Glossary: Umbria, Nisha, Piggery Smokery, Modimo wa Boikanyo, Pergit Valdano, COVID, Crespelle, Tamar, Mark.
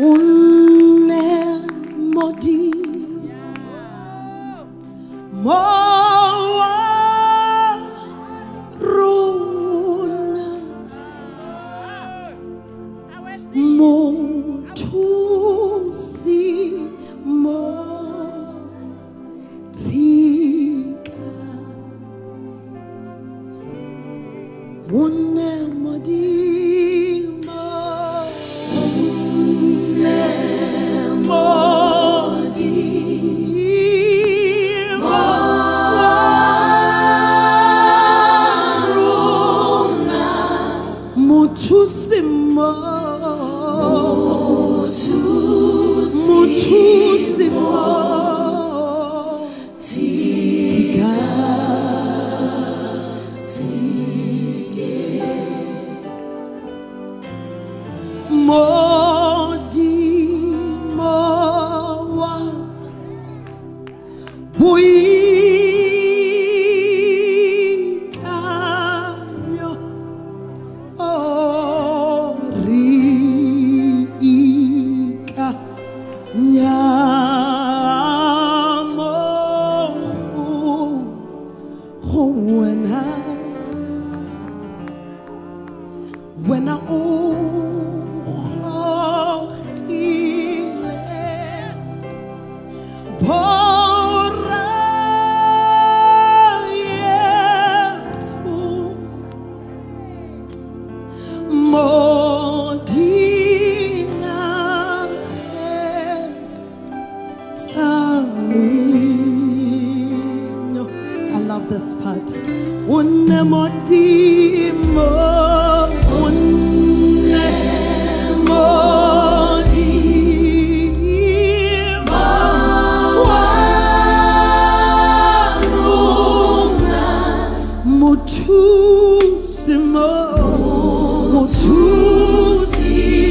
Une Modimo wa rona mothusi motika Une Modimo Modimo wa Boikanyo orika nyamo huwena wena I love this part. Une Modimo, Une Modimo wa rona mothusi